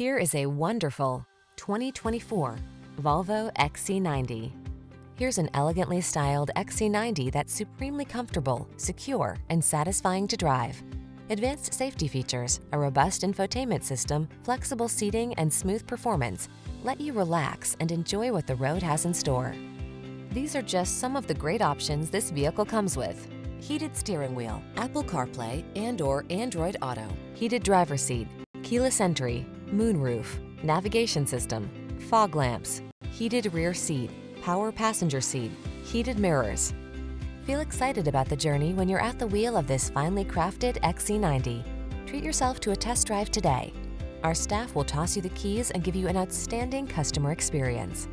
Here is a wonderful 2024 Volvo XC90. Here's an elegantly styled XC90 that's supremely comfortable, secure, and satisfying to drive. Advanced safety features, a robust infotainment system, flexible seating, and smooth performance let you relax and enjoy what the road has in store. These are just some of the great options this vehicle comes with: heated steering wheel, Apple CarPlay and/or Android Auto, heated driver's seat, keyless entry, moonroof, navigation system, fog lamps, heated rear seat, power passenger seat, heated mirrors. Feel excited about the journey when you're at the wheel of this finely crafted XC90. Treat yourself to a test drive today. Our staff will toss you the keys and give you an outstanding customer experience.